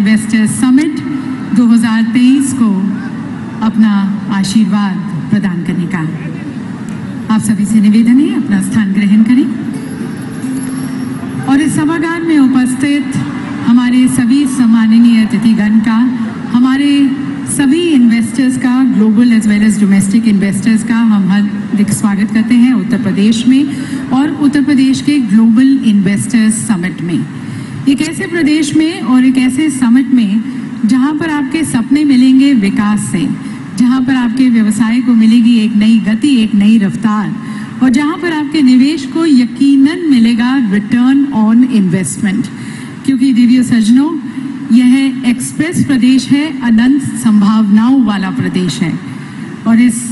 Investors summit 2023 को अपना आशीर्वाद प्रदान करने का आप सभी से निवेदन है, अपना स्थान ग्रहण करें। और इस सभागार में उपस्थित हमारे सभी सम्माननीय अतिथिगण का, हमारे सभी इन्वेस्टर्स का, global as well as domestic investors का हम हार्दिक स्वागत करते हैं उत्तर प्रदेश में और उत्तर प्रदेश के ग्लोबल इन्वेस्टर्स समिट में। एक ऐसे प्रदेश में और एक ऐसे समिट में जहां पर आपके सपने मिलेंगे विकास से, जहां पर आपके व्यवसाय को मिलेगी एक नई गति, एक नई रफ्तार, और जहां पर आपके निवेश को यकीनन मिलेगा रिटर्न ऑन इन्वेस्टमेंट। क्योंकि दिव्य सज्जनों, यह एक्सप्रेस प्रदेश है, अनंत संभावनाओं वाला प्रदेश है, और इस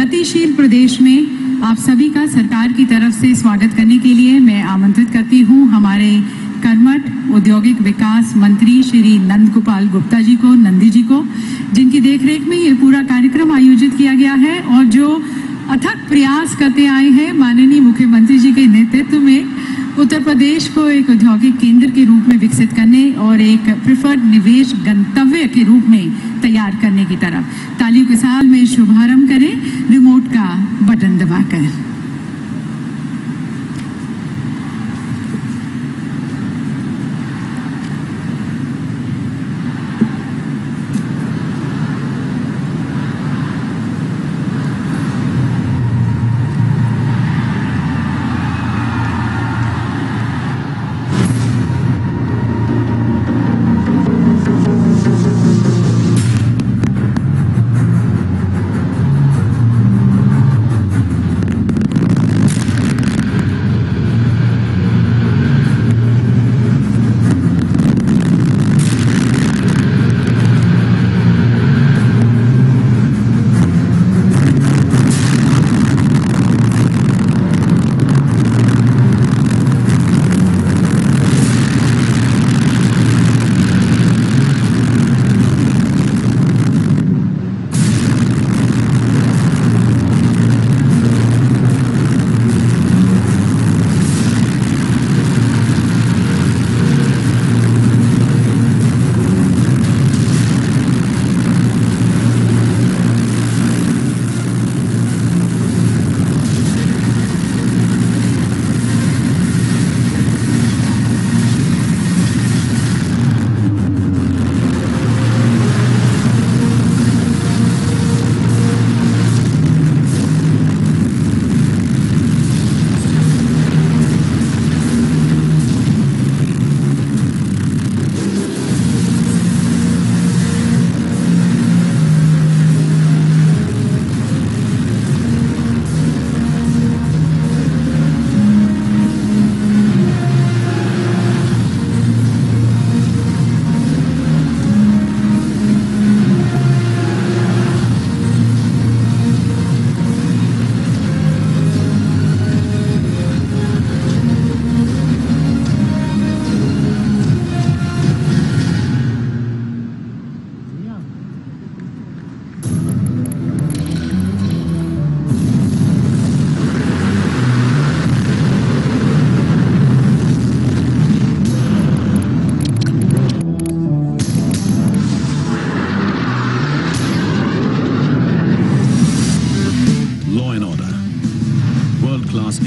गतिशील प्रदेश में आप सभी का सरकार की तरफ से स्वागत करने के लिए मैं आमंत्रित करती हूँ हमारे कर्मठ औद्योगिक विकास मंत्री श्री नंद गोपाल गुप्ता जी को, नंदी जी को, जिनकी देखरेख में ये पूरा कार्यक्रम आयोजित किया गया है और जो अथक प्रयास करते आए हैं माननीय मुख्यमंत्री जी के नेतृत्व में उत्तर प्रदेश को एक औद्योगिक केंद्र के रूप में विकसित करने और एक प्रिफर्ड निवेश गंतव्य के रूप में तैयार करने की तरफ। तालियों के साथ में शुभारंभ करें रिमोट का बटन दबाकर।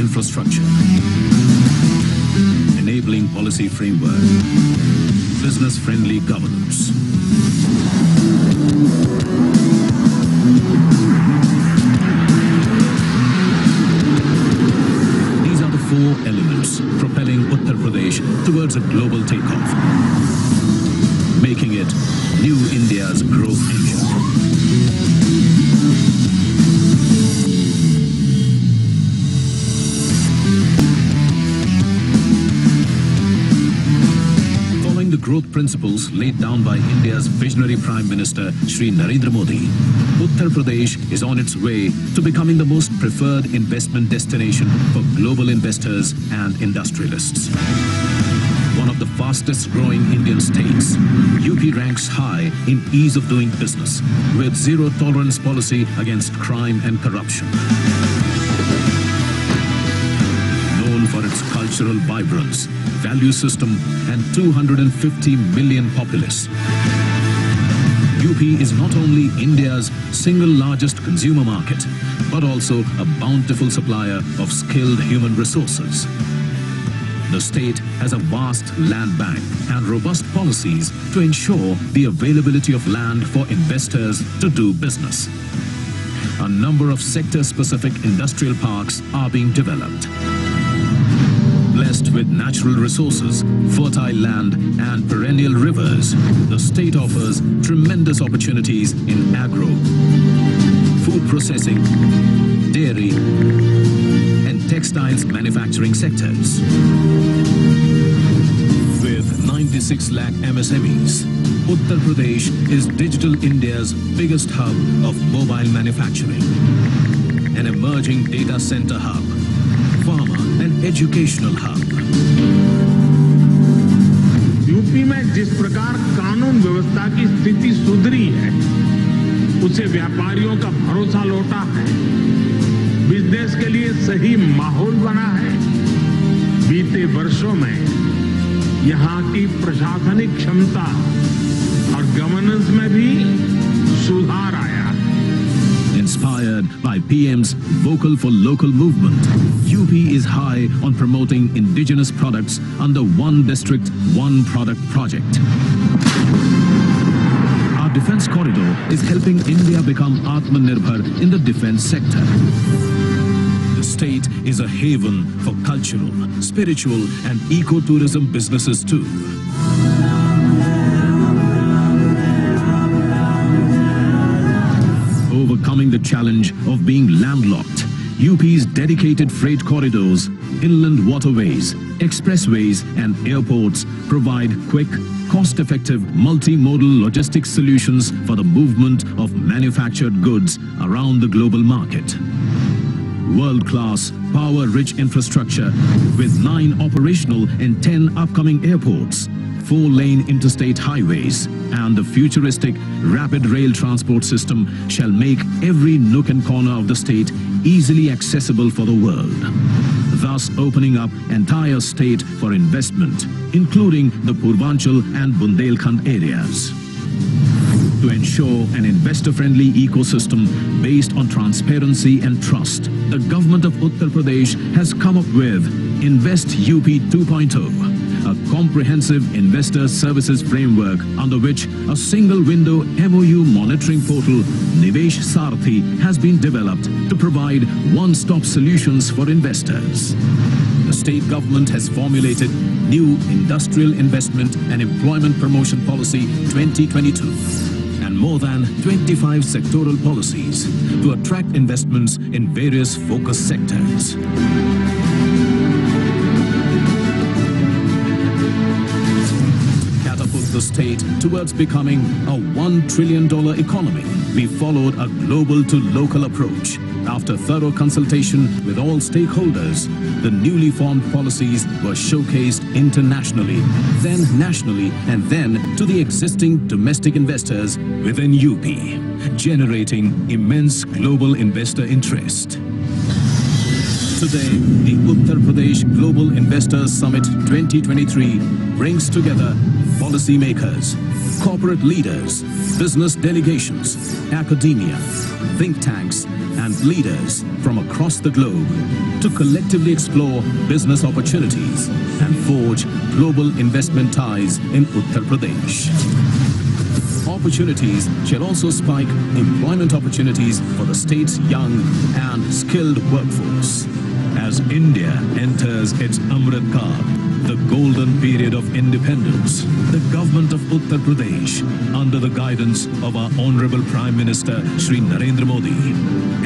Infrastructure, enabling policy framework, business-friendly governance. These are the four elements propelling Uttar Pradesh towards a global takeoff, making it New India's growth engine. Growth principles laid down by India's visionary Prime Minister Shri Narendra Modi, Uttar Pradesh is on its way to becoming the most preferred investment destination for global investors and industrialists. One of the fastest growing Indian states, UP ranks high in ease of doing business with zero tolerance policy against crime and corruption. Known for its its cultural vibrance, value system and 250 million populace. UP is not only India's single largest consumer market, but also a bountiful supplier of skilled human resources. The state has a vast land bank and robust policies to ensure the availability of land for investors to do business. A number of sector-specific industrial parks are being developed. Blessed with natural resources, fertile land and perennial rivers, the state offers tremendous opportunities in agro, food processing, dairy and textiles manufacturing sectors. With 96 lakh MSMEs, Uttar Pradesh is Digital India's biggest hub of mobile manufacturing, an emerging data center hub, farmer and educational hub. UP में जिस प्रकार कानून व्यवस्था की स्थिति सुधरी है, उसे व्यापारियों का भरोसा लौटा है, बिजनेस के लिए सही माहौल बना है। बीते वर्षों में यहाँ की प्रशासनिक क्षमता और गवर्नेंस में भी सुधार आया। Inspired by PM's Vocal for Local movement, UP is high on promoting indigenous products under One District, One Product project. Our defense corridor is helping India become Atmanirbhar in the defense sector. The state is a haven for cultural, spiritual and ecotourism businesses too. Overcoming the challenge of being landlocked, UP's dedicated freight corridors, inland waterways, expressways and airports provide quick, cost-effective multimodal logistics solutions for the movement of manufactured goods around the global market. World-class, power-rich infrastructure with 9 operational and 10 upcoming airports, 4-lane interstate highways and the futuristic rapid rail transport system shall make every nook and corner of the state easily accessible for the world, thus opening up entire state for investment, including the Purvanchal and Bundelkhand areas. To ensure an investor-friendly ecosystem based on transparency and trust, the government of Uttar Pradesh has come up with Invest UP 2.0. a comprehensive investor services framework under which a single window MOU monitoring portal, Nivesh Sarathi, has been developed to provide one-stop solutions for investors. The state government has formulated new Industrial Investment and Employment Promotion Policy 2022 and more than 25 sectoral policies to attract investments in various focus sectors. The state towards becoming a $1 trillion economy, we followed a global to local approach. After thorough consultation with all stakeholders, the newly formed policies were showcased internationally, then nationally, and then to the existing domestic investors within UP, generating immense global investor interest. Today, the Uttar Pradesh Global Investors Summit 2023 brings together policymakers, corporate leaders, business delegations, academia, think tanks and leaders from across the globe to collectively explore business opportunities and forge global investment ties in Uttar Pradesh. Opportunities shall also spike employment opportunities for the state's young and skilled workforce. As India enters its Amrit Kaal, the golden period of independence, the government of Uttar Pradesh, under the guidance of our Honorable Prime Minister Sri Narendra Modi,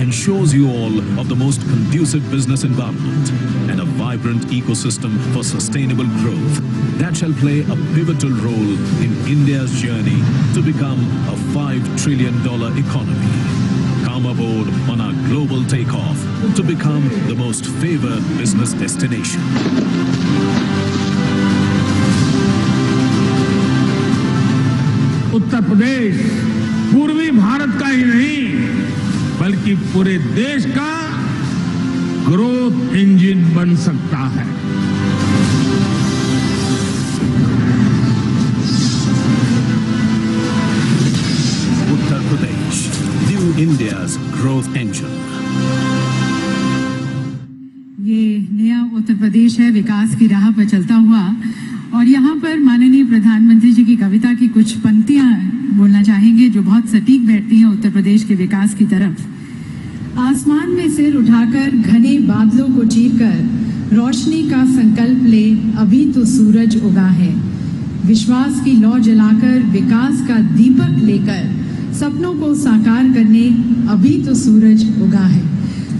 ensures you all of the most conducive business environment and a vibrant ecosystem for sustainable growth that shall play a pivotal role in India's journey to become a $5 trillion economy. Come aboard on our global takeoff to become the most favored business destination. Uttar Pradesh पूर्वी भारत का ही नहीं बल्कि पूरे देश का growth engine बन सकता है। Uttar Pradesh, new India's growth engine. ये नया उत्तर प्रदेश है विकास की राह पर चलता हुआ, और यहाँ पर माननीय प्रधानमंत्री जी की कविता की कुछ पंक्तियां बोलना चाहेंगे जो बहुत सटीक बैठती हैं उत्तर प्रदेश के विकास की तरफ। आसमान में सिर उठाकर घने बादलों को चीरकर रोशनी का संकल्प ले, अभी तो सूरज उगा है। विश्वास की लौ जलाकर विकास का दीपक लेकर सपनों को साकार करने, अभी तो सूरज उगा है।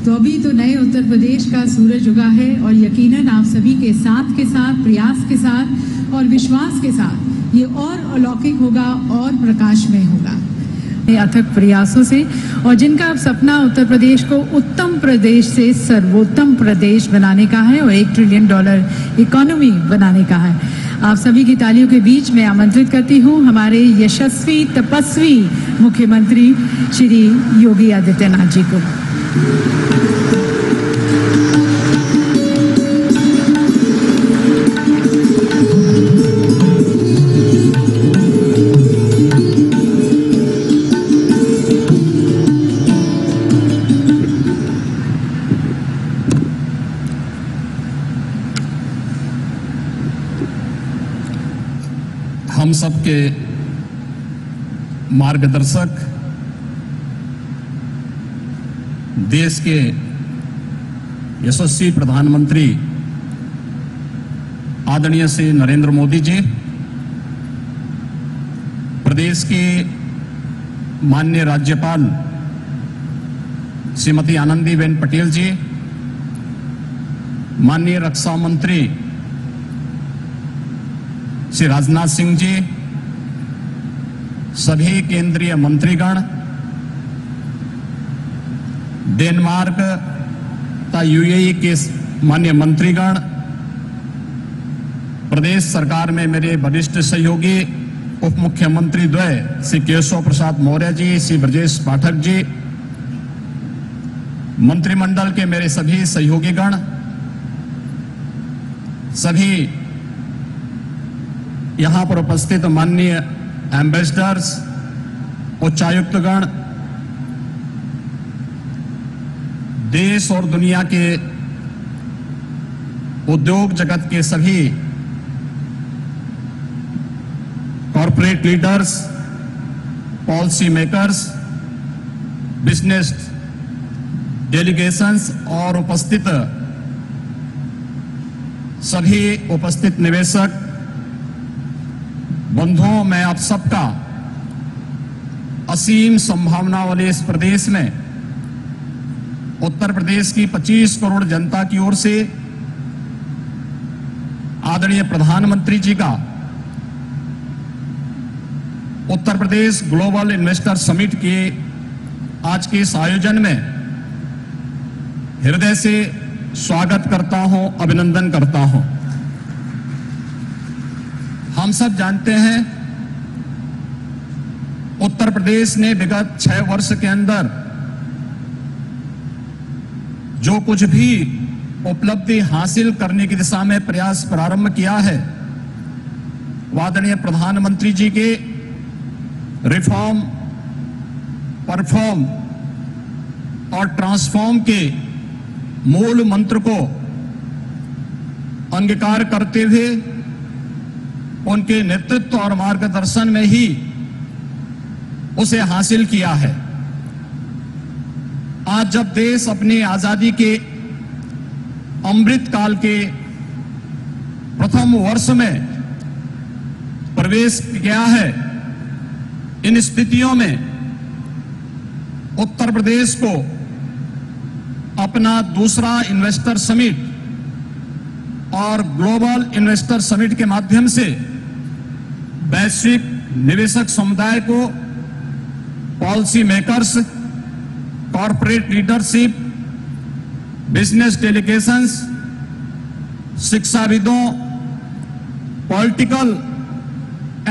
तो अभी तो नए उत्तर प्रदेश का सूरज उगा है, और यकीनन आप सभी के साथ प्रयास के साथ और विश्वास के साथ ये और अलौकिक होगा और प्रकाशमय होगा। अथक प्रयासों से, और जिनका अब सपना उत्तर प्रदेश को उत्तम प्रदेश से सर्वोत्तम प्रदेश बनाने का है और $1 ट्रिलियन इकोनॉमी बनाने का है, आप सभी की तालियों के बीच मैं आमंत्रित करती हूँ हमारे यशस्वी तपस्वी मुख्यमंत्री श्री योगी आदित्यनाथ जी को। हम सबके मार्गदर्शक, देश के यशस्वी प्रधानमंत्री आदरणीय श्री नरेंद्र मोदी जी, प्रदेश की माननीय राज्यपाल श्रीमती आनंदीबेन पटेल जी, माननीय रक्षा मंत्री श्री राजनाथ सिंह जी, सभी केंद्रीय मंत्रीगण, डेनमार्क तथा यूएई के माननीय मंत्रीगण, प्रदेश सरकार में मेरे वरिष्ठ सहयोगी उप मुख्यमंत्री द्वय श्री केशव प्रसाद मौर्य जी, श्री ब्रजेश पाठक जी, मंत्रिमंडल के मेरे सभी सहयोगीगण, सभी यहाँ पर उपस्थित माननीय एम्बेसडर्स, उच्चायुक्तगण, देश और दुनिया के उद्योग जगत के सभी corporate leaders, policy makers, business delegations और उपस्थित सभी उपस्थित निवेशक बंधुओं, में आप सबका असीम संभावना वाले इस प्रदेश में उत्तर प्रदेश की 25 करोड़ जनता की ओर से आदरणीय प्रधानमंत्री जी का Uttar Pradesh global investor summit के आज के इस आयोजन में हृदय से स्वागत करता हूं, अभिनंदन करता हूं। हम सब जानते हैं उत्तर प्रदेश ने विगत 6 वर्ष के अंदर जो कुछ भी उपलब्धि हासिल करने की दिशा में प्रयास प्रारंभ किया है, आदरणीय प्रधानमंत्री जी के रिफॉर्म, परफॉर्म और ट्रांसफॉर्म के मूल मंत्र को अंगीकार करते हुए उनके नेतृत्व और मार्गदर्शन में ही उसे हासिल किया है। आज जब देश अपनी आजादी के अमृत काल के प्रथम वर्ष में प्रवेश किया है, इन स्थितियों में उत्तर प्रदेश को अपना दूसरा इन्वेस्टर समिट और ग्लोबल इन्वेस्टर समिट के माध्यम से वैश्विक निवेशक समुदाय को, policy makers, corporate leadership, business delegations, शिक्षाविदों, पॉलिटिकल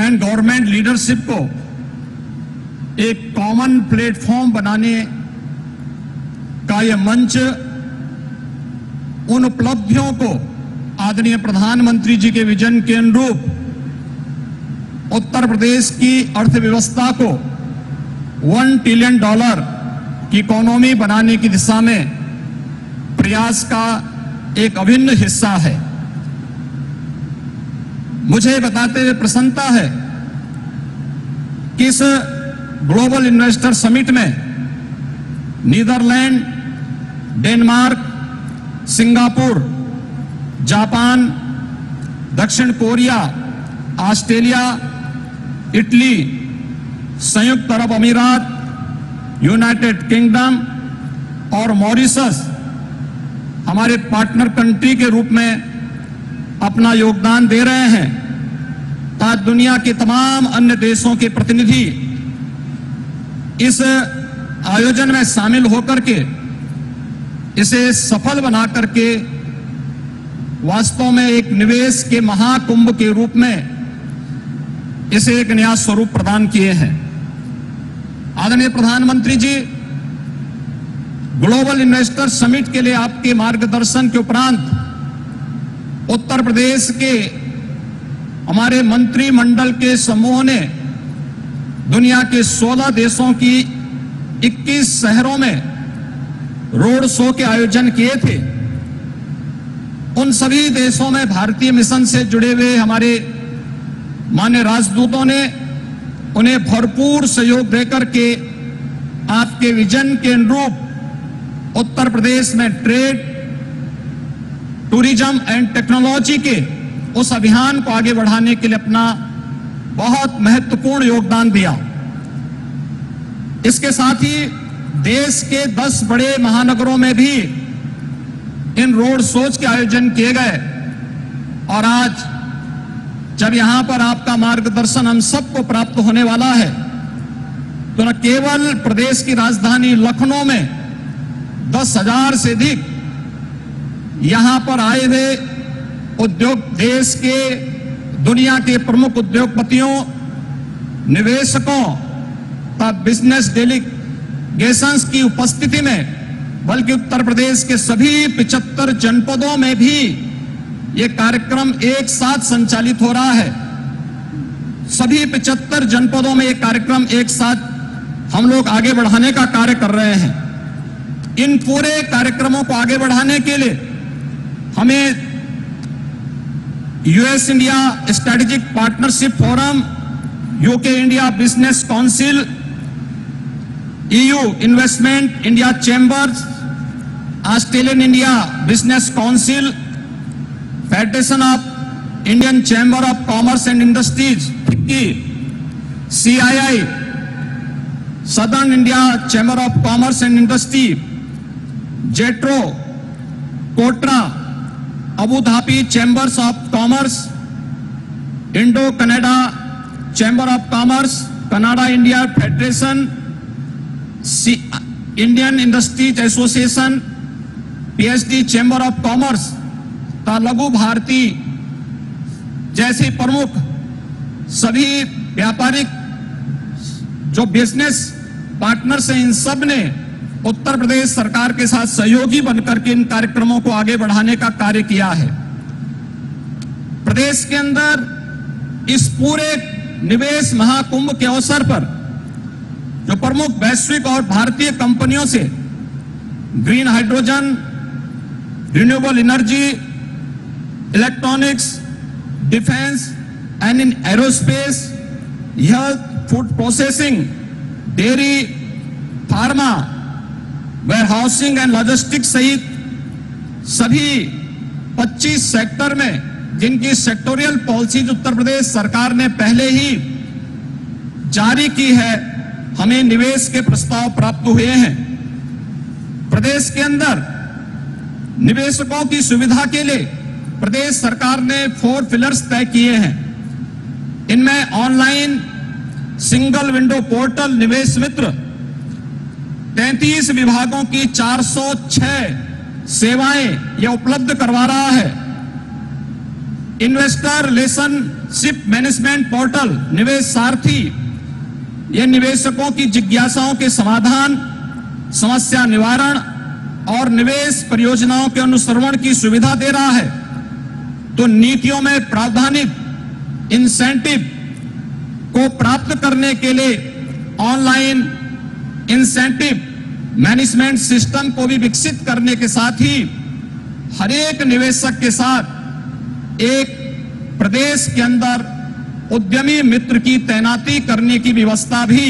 एंड गवर्नमेंट लीडरशिप को एक कॉमन प्लेटफॉर्म बनाने का यह मंच उन उपलब्धियों को आदरणीय प्रधानमंत्री जी के विजन के अनुरूप उत्तर प्रदेश की अर्थव्यवस्था को $1 ट्रिलियन की इकोनॉमी बनाने की दिशा में प्रयास का एक अभिन्न हिस्सा है। मुझे बताते हुए प्रसन्नता है कि इस ग्लोबल इन्वेस्टर समिट में नीदरलैंड, डेनमार्क, सिंगापुर, जापान, दक्षिण कोरिया, ऑस्ट्रेलिया, इटली, संयुक्त अरब अमीरात, यूनाइटेड किंगडम और मॉरिशस हमारे पार्टनर कंट्री के रूप में अपना योगदान दे रहे हैं। आज दुनिया के तमाम अन्य देशों के प्रतिनिधि इस आयोजन में शामिल होकर के इसे सफल बना करके वास्तव में एक निवेश के महाकुंभ के रूप में इसे एक नया स्वरूप प्रदान किए हैं। आदरणीय प्रधानमंत्री जी, ग्लोबल इन्वेस्टर समिट के लिए आपके मार्गदर्शन के उपरांत उत्तर प्रदेश के हमारे मंत्रिमंडल के समूह ने दुनिया के 16 देशों की 21 शहरों में रोड शो के आयोजन किए थे। उन सभी देशों में भारतीय मिशन से जुड़े हुए हमारे माननीय राजदूतों ने उन्हें भरपूर सहयोग देकर के आपके विजन के अनुरूप उत्तर प्रदेश में ट्रेड, टूरिज्म एंड टेक्नोलॉजी के उस अभियान को आगे बढ़ाने के लिए अपना बहुत महत्वपूर्ण योगदान दिया। इसके साथ ही देश के 10 बड़े महानगरों में भी इन रोड शोज के आयोजन किए गए और आज जब यहां पर आपका मार्गदर्शन हम सबको प्राप्त होने वाला है तो न केवल प्रदेश की राजधानी लखनऊ में 10,000 से अधिक यहां पर आए हुए उद्योग देश के दुनिया के प्रमुख उद्योगपतियों, निवेशकों तथा बिजनेस डेलीगेशंस की उपस्थिति में बल्कि उत्तर प्रदेश के सभी 75 जनपदों में भी ये कार्यक्रम एक साथ संचालित हो रहा है। सभी 75 जनपदों में ये कार्यक्रम एक साथ हम लोग आगे बढ़ाने का कार्य कर रहे हैं। इन पूरे कार्यक्रमों को आगे बढ़ाने के लिए हमें US India strategic partnership forum, UK India business council, EU investment India chambers, Australian India business council, federation of Indian chamber of commerce and industries की, CII southern India chamber of commerce and industry, JETRO, KOTRA, Abu Dhabi chambers of commerce, Indo Canada chamber of commerce, Canada India federation, Indian industries association, PSD chamber of commerce तथा लघु भारती जैसे प्रमुख सभी व्यापारिक जो business partners हैं, इन सब ने उत्तर प्रदेश सरकार के साथ सहयोगी बनकर के इन कार्यक्रमों को आगे बढ़ाने का कार्य किया है। प्रदेश के अंदर इस पूरे निवेश महाकुंभ के अवसर पर जो प्रमुख वैश्विक और भारतीय कंपनियों से green hydrogen, renewable energy, electronics, defence and in aerospace, health, food processing, dairy, pharma, warehousing and logistics सहित सभी 25 सेक्टर में जिनकी सेक्टोरियल पॉलिसीज उत्तर प्रदेश सरकार ने पहले ही जारी की है, हमें निवेश के प्रस्ताव प्राप्त हुए हैं। प्रदेश के अंदर निवेशकों की सुविधा के लिए प्रदेश सरकार ने 4 पिलर्स तय किए हैं। इनमें ऑनलाइन सिंगल विंडो पोर्टल निवेश मित्र, 33 विभागों की 406 सेवाएं यह उपलब्ध करवा रहा है। इन्वेस्टर रिलेशनशिप मैनेजमेंट पोर्टल निवेश सारथी, यह निवेशकों की जिज्ञासाओं के समाधान, समस्या निवारण और निवेश परियोजनाओं के अनुश्रवण की सुविधा दे रहा है, तो नीतियों में प्रावधानिक इंसेंटिव को प्राप्त करने के लिए ऑनलाइन इंसेंटिव मैनेजमेंट सिस्टम को भी विकसित करने के साथ ही हर एक निवेशक के साथ एक प्रदेश के अंदर उद्यमी मित्र की तैनाती करने की व्यवस्था भी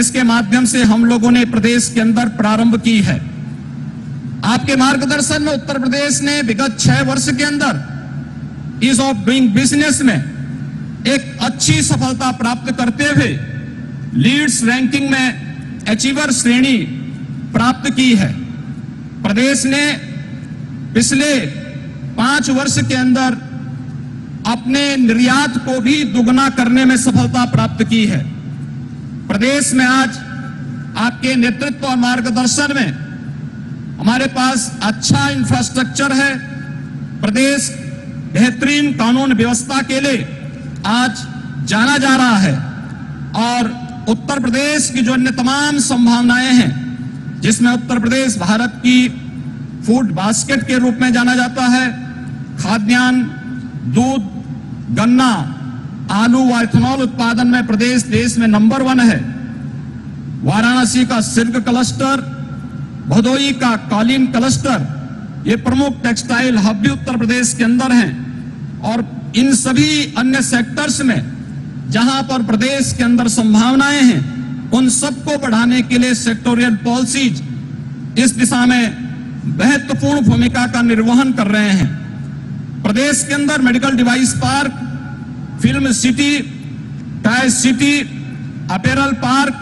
इसके माध्यम से हम लोगों ने प्रदेश के अंदर प्रारंभ की है। आपके मार्गदर्शन में उत्तर प्रदेश ने विगत 6 वर्ष के अंदर ईज ऑफ डूइंग बिजनेस में एक अच्छी सफलता प्राप्त करते हुए लीड्स रैंकिंग में अचीवर श्रेणी प्राप्त की है। प्रदेश ने पिछले 5 वर्ष के अंदर अपने निर्यात को भी दुगना करने में सफलता प्राप्त की है। प्रदेश में आज आपके नेतृत्व और मार्गदर्शन में हमारे पास अच्छा इंफ्रास्ट्रक्चर है। प्रदेश बेहतरीन कानून व्यवस्था के लिए आज जाना जा रहा है और उत्तर प्रदेश की जो अन्य तमाम संभावनाएं हैं, जिसमें उत्तर प्रदेश भारत की फूड बास्केट के रूप में जाना जाता है, खाद्यान्न, दूध, गन्ना, आलू व इथेनॉल उत्पादन में प्रदेश देश में नंबर 1 है। वाराणसी का सिल्क क्लस्टर, भदोही का कालीन क्लस्टर, ये प्रमुख टेक्सटाइल हब भी उत्तर प्रदेश के अंदर हैं और इन सभी अन्य सेक्टर्स में जहां पर प्रदेश के अंदर संभावनाएं हैं, उन सबको बढ़ाने के लिए सेक्टोरियल पॉलिसीज इस दिशा में महत्वपूर्ण भूमिका का निर्वहन कर रहे हैं। प्रदेश के अंदर medical device park, film city, tie city, apparel park,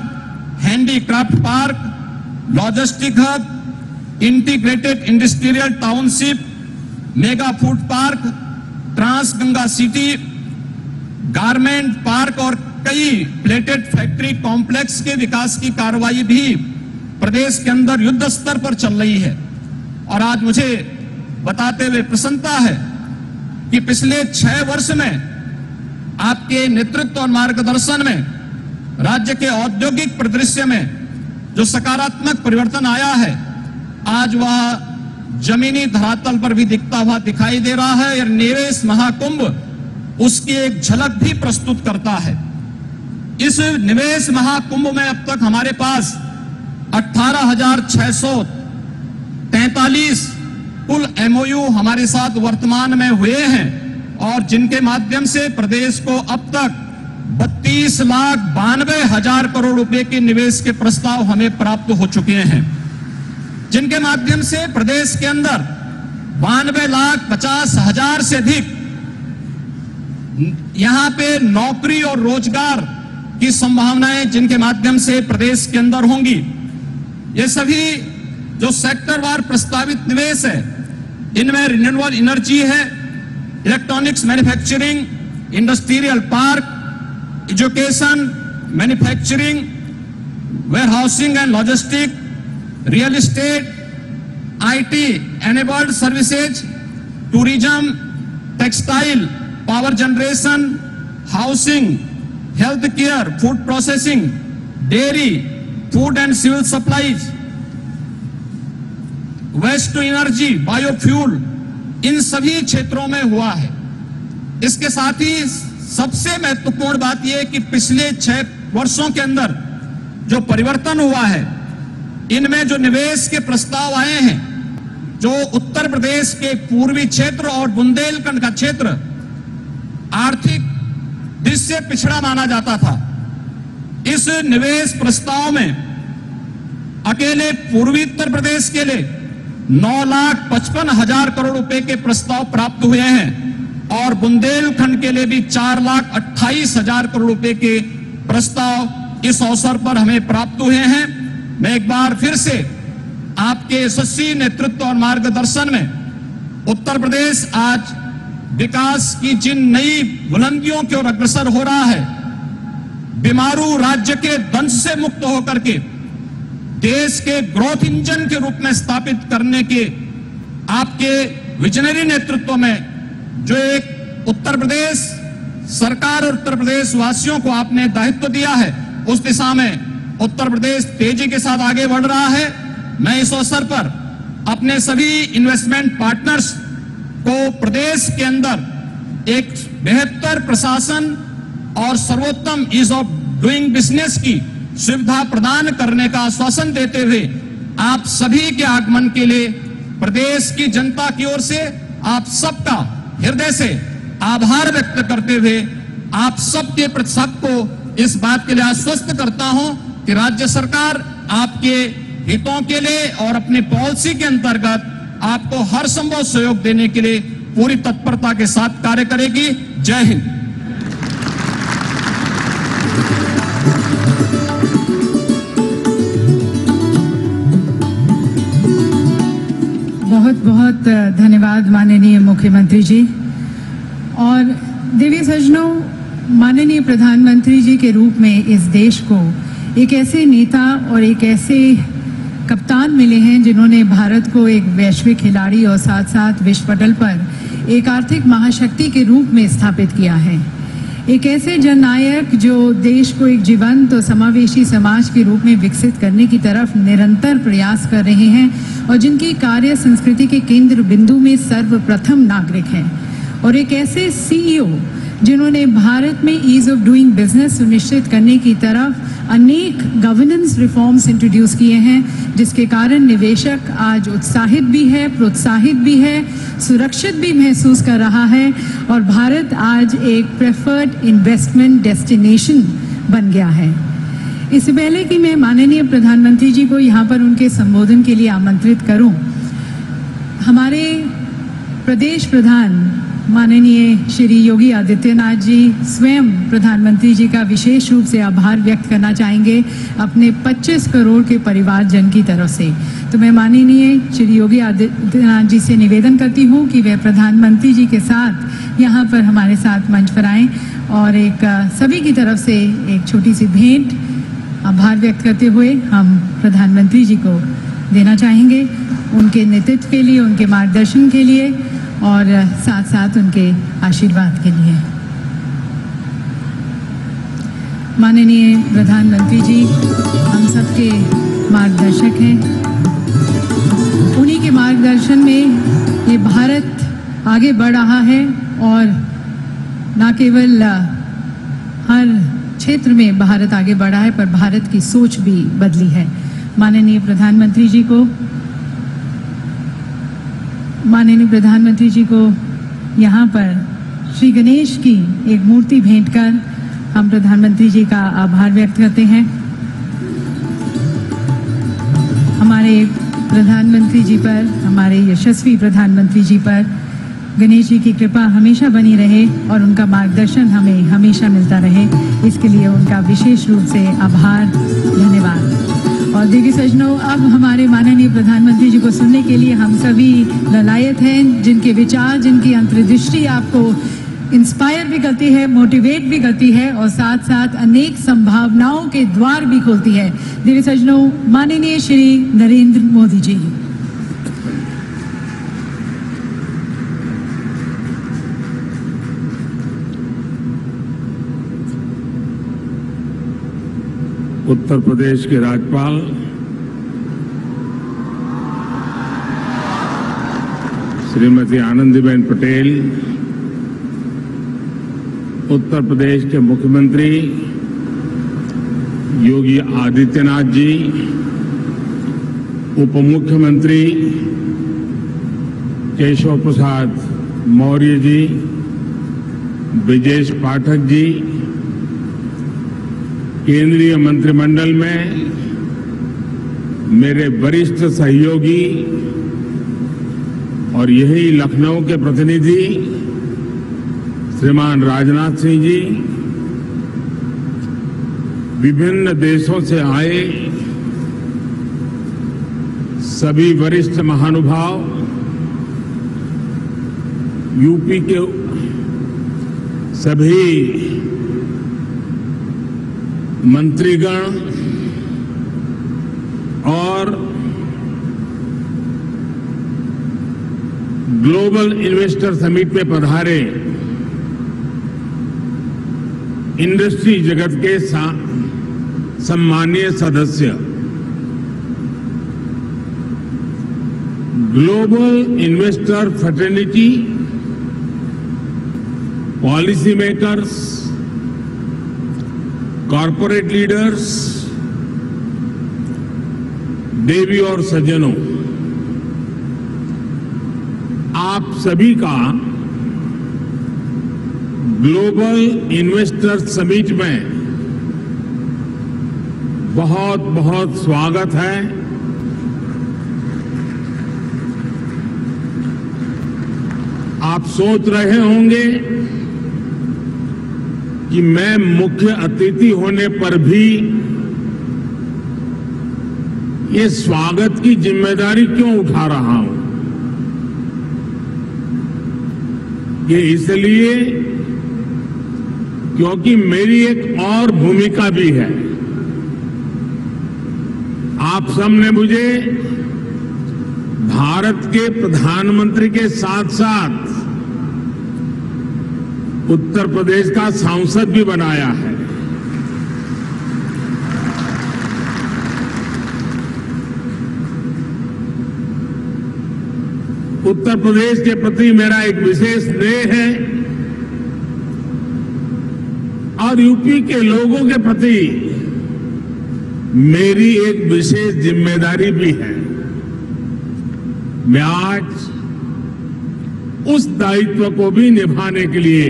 handicraft park, logistic hub, integrated industrial township, mega food park, trans Ganga city, garment park और कई प्लेटेड फैक्ट्री कॉम्प्लेक्स के विकास की कार्रवाई भी प्रदेश के अंदर युद्ध स्तर पर चल रही है। और आज मुझे बताते हुए प्रसन्नता है कि पिछले 6 वर्ष में आपके नेतृत्व और मार्गदर्शन में राज्य के औद्योगिक परिदृश्य में जो सकारात्मक परिवर्तन आया है, आज वह जमीनी धरातल पर भी दिखता हुआ दिखाई दे रहा है। और निवेश महाकुंभ उसकी एक झलक भी प्रस्तुत करता है। इस निवेश महाकुंभ में अब तक हमारे पास 18,643 कुल MOU हमारे साथ वर्तमान में हुए हैं और जिनके माध्यम से प्रदेश को अब तक 32,92,000 करोड़ रुपए के निवेश के प्रस्ताव हमें प्राप्त हो चुके हैं, जिनके माध्यम से प्रदेश के अंदर 92,50,000 से अधिक यहां पे नौकरी और रोजगार की संभावनाएं जिनके माध्यम से प्रदेश के अंदर होंगी। ये सभी जो सेक्टरवार प्रस्तावित निवेश है, इनमें रिन्यूएबल एनर्जी है, electronics manufacturing, industrial park, education, manufacturing, warehousing and logistic, real estate, IT enabled services, tourism, textile, power generation, housing, health care, food processing, dairy, food and civil supplies, waste to energy, biofuel, इन सभी क्षेत्रों में हुआ है। इसके साथ ही सबसे महत्वपूर्ण बात यह है कि पिछले 6 वर्षों के अंदर जो परिवर्तन हुआ है, इनमें जो निवेश के प्रस्ताव आए हैं, जो उत्तर प्रदेश के पूर्वी क्षेत्र और बुंदेलखंड का क्षेत्र आर्थिक दृष्टि से पिछड़ा माना जाता था, इस निवेश प्रस्ताव में अकेले पूर्वी उत्तर प्रदेश के लिए 9,55,000 करोड़ रुपए के प्रस्ताव प्राप्त हुए हैं और बुंदेलखंड के लिए भी 4,28,000 करोड़ रुपए के प्रस्ताव इस अवसर पर हमें प्राप्त हुए हैं। मैं एक बार फिर से आपके यशस्वी नेतृत्व और मार्गदर्शन में उत्तर प्रदेश आज विकास की जिन नई बुलंदियों की ओर अग्रसर हो रहा है, बीमारू राज्य के दंश से मुक्त होकर के देश के ग्रोथ इंजन के रूप में स्थापित करने के आपके विजनरी नेतृत्व में जो एक उत्तर प्रदेश सरकार और उत्तर प्रदेश वासियों को आपने दायित्व दिया है, उस दिशा में उत्तर प्रदेश तेजी के साथ आगे बढ़ रहा है। मैं इस अवसर पर अपने सभी इन्वेस्टमेंट पार्टनर्स को प्रदेश के अंदर एक बेहतर प्रशासन और सर्वोत्तम ईज ऑफ डूइंग बिजनेस की सुविधा प्रदान करने का आश्वासन देते हुए आप सभी के आगमन के लिए प्रदेश की जनता की ओर से आप सबका हृदय से आभार व्यक्त करते हुए आप सबके प्रति सबको इस बात के लिए आश्वस्त करता हूं कि राज्य सरकार आपके हितों के लिए और अपनी पॉलिसी के अंतर्गत आपको हर संभव सहयोग देने के लिए पूरी तत्परता के साथ कार्य करेगी। जय हिंद। बहुत बहुत धन्यवाद माननीय मुख्यमंत्री जी और देवी सज्जनों, माननीय प्रधानमंत्री जी के रूप में इस देश को एक ऐसे नेता और एक ऐसे कप्तान मिले हैं जिन्होंने भारत को एक वैश्विक खिलाड़ी और साथ साथ विश्व पटल पर एक आर्थिक महाशक्ति के रूप में स्थापित किया है। एक ऐसे जननायक जो देश को एक जीवंत और समावेशी समाज के रूप में विकसित करने की तरफ निरंतर प्रयास कर रहे हैं और जिनकी कार्य संस्कृति के केंद्र बिंदु में सर्वप्रथम नागरिक हैं और एक ऐसे सीईओ जिन्होंने भारत में ईज ऑफ डूइंग बिजनेस सुनिश्चित करने की तरफ अनेक गवर्नेंस रिफॉर्म्स इंट्रोड्यूस किए हैं जिसके कारण निवेशक आज उत्साहित भी है, प्रोत्साहित भी है, सुरक्षित भी महसूस कर रहा है और भारत आज एक प्रेफर्ड इन्वेस्टमेंट डेस्टिनेशन बन गया है। इससे पहले कि मैं माननीय प्रधानमंत्री जी को यहाँ पर उनके संबोधन के लिए आमंत्रित करूँ, हमारे प्रदेश प्रधान माननीय श्री योगी आदित्यनाथ जी स्वयं प्रधानमंत्री जी का विशेष रूप से आभार व्यक्त करना चाहेंगे अपने 25 करोड़ के परिवारजन की तरफ से। तो मैं माननीय श्री योगी आदित्यनाथ जी से निवेदन करती हूं कि वे प्रधानमंत्री जी के साथ यहां पर हमारे साथ मंच पर आएं और एक सभी की तरफ से एक छोटी सी भेंट आभार व्यक्त करते हुए हम प्रधानमंत्री जी को देना चाहेंगे उनके नेतृत्व के लिए, उनके मार्गदर्शन के लिए और साथ साथ उनके आशीर्वाद के लिए। माननीय प्रधानमंत्री जी हम सबके मार्गदर्शक हैं, उन्हीं के मार्गदर्शन में ये भारत आगे बढ़ रहा है और न केवल हर क्षेत्र में भारत आगे बढ़ा है पर भारत की सोच भी बदली है। माननीय प्रधानमंत्री जी को यहाँ पर श्री गणेश की एक मूर्ति भेंट कर हम प्रधानमंत्री जी का आभार व्यक्त करते हैं। हमारे प्रधानमंत्री जी पर, हमारे यशस्वी प्रधानमंत्री जी पर गणेश जी की कृपा हमेशा बनी रहे और उनका मार्गदर्शन हमें हमेशा मिलता रहे, इसके लिए उनका विशेष रूप से आभार, धन्यवाद। और देवी सज्जनों, अब हमारे माननीय प्रधानमंत्री जी को सुनने के लिए हम सभी ललायत हैं, जिनके विचार, जिनकी अंतर्दृष्टि आपको इंस्पायर भी करती है, मोटिवेट भी करती है और साथ साथ अनेक संभावनाओं के द्वार भी खोलती है। देवी सज्जनों, माननीय श्री नरेंद्र मोदी जी। उत्तर प्रदेश के राज्यपाल श्रीमती आनंदीबेन पटेल, उत्तर प्रदेश के मुख्यमंत्री योगी आदित्यनाथ जी, उप मुख्यमंत्री केशव प्रसाद मौर्य जी, ब्रजेश पाठक जी, केंद्रीय मंत्रिमंडल में मेरे वरिष्ठ सहयोगी और यही लखनऊ के प्रतिनिधि श्रीमान राजनाथ सिंह जी, विभिन्न देशों से आए सभी वरिष्ठ महानुभाव, यूपी के सभी मंत्रीगण और ग्लोबल इन्वेस्टर समिट में पधारे इंडस्ट्री जगत के सम्मानीय सदस्य, global investor fraternity, policy makers, corporate leaders, देवी और सज्जनों, आप सभी का ग्लोबल इन्वेस्टर समिट में बहुत बहुत स्वागत है। आप सोच रहे होंगे कि मैं मुख्य अतिथि होने पर भी ये स्वागत की जिम्मेदारी क्यों उठा रहा हूं। ये इसलिए क्योंकि मेरी एक और भूमिका भी है। आप सबने मुझे भारत के प्रधानमंत्री के साथ साथ उत्तर प्रदेश का सांसद भी बनाया है। उत्तर प्रदेश के प्रति मेरा एक विशेष स्नेह है और यूपी के लोगों के प्रति मेरी एक विशेष जिम्मेदारी भी है। मैं आज उस दायित्व को भी निभाने के लिए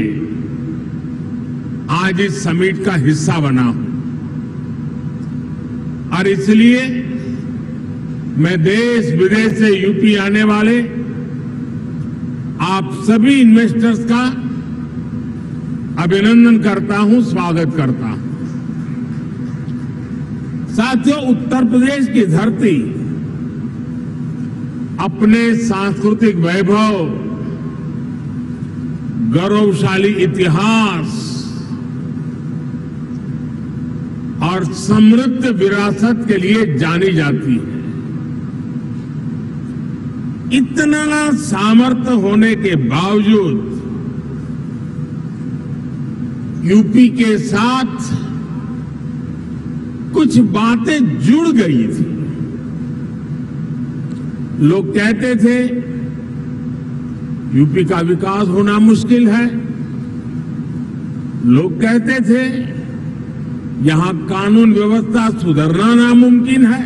आज इस समिट का हिस्सा बना हूं और इसलिए मैं देश विदेश से यूपी आने वाले आप सभी इन्वेस्टर्स का अभिनंदन करता हूं, स्वागत करता हूं। साथियों, उत्तर प्रदेश की धरती अपने सांस्कृतिक वैभव, गौरवशाली इतिहास और समृद्ध विरासत के लिए जानी जाती है। इतना सामर्थ्य होने के बावजूद यूपी के साथ कुछ बातें जुड़ गई थी। लोग कहते थे यूपी का विकास होना मुश्किल है, लोग कहते थे यहां कानून व्यवस्था सुधरना नामुमकिन है,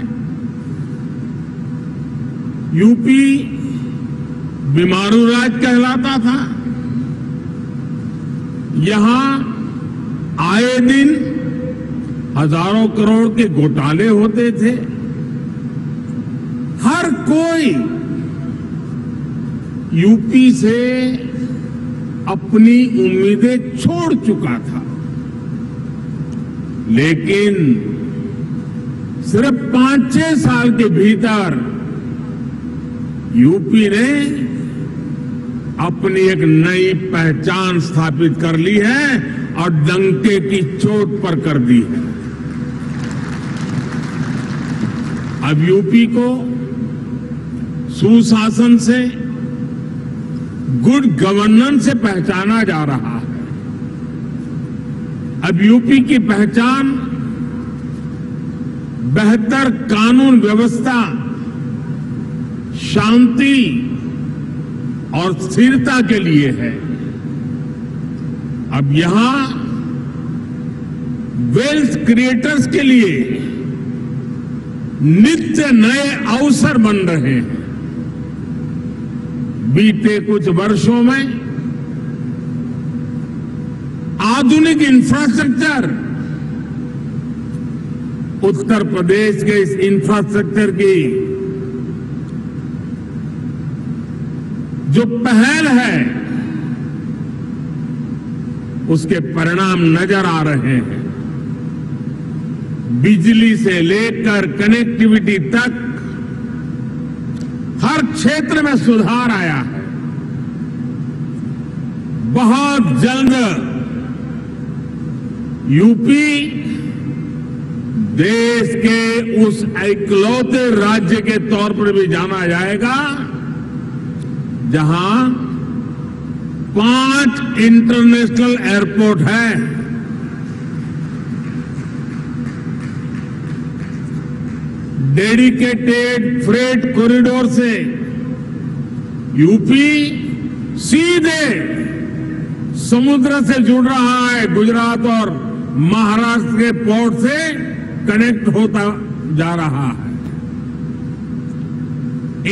यूपी बीमारू राज कहलाता था, यहां आए दिन हजारों करोड़ के घोटाले होते थे। हर कोई यूपी से अपनी उम्मीदें छोड़ चुका था, लेकिन सिर्फ 5-6 साल के भीतर यूपी ने अपनी एक नई पहचान स्थापित कर ली है और डंके की चोट पर कर दी है। अब यूपी को सुशासन से, गुड गवर्नेंस से पहचाना जा रहा है। अब यूपी की पहचान बेहतर कानून व्यवस्था, शांति और स्थिरता के लिए है। अब यहां वेल्थ क्रिएटर्स के लिए नित्य नए अवसर बन रहे हैं। बीते कुछ वर्षों में आधुनिक इंफ्रास्ट्रक्चर, उत्तर प्रदेश के इस इंफ्रास्ट्रक्चर की जो पहल है उसके परिणाम नजर आ रहे हैं। बिजली से लेकर कनेक्टिविटी तक हर क्षेत्र में सुधार आया है। बहुत जल्द यूपी देश के उस एकलौते राज्य के तौर पर भी जाना जाएगा जहां 5 इंटरनेशनल एयरपोर्ट हैं। डेडिकेटेड फ्रेट कॉरिडोर से यूपी सीधे समुद्र से जुड़ रहा है, गुजरात और महाराष्ट्र के पोर्ट से कनेक्ट होता जा रहा है।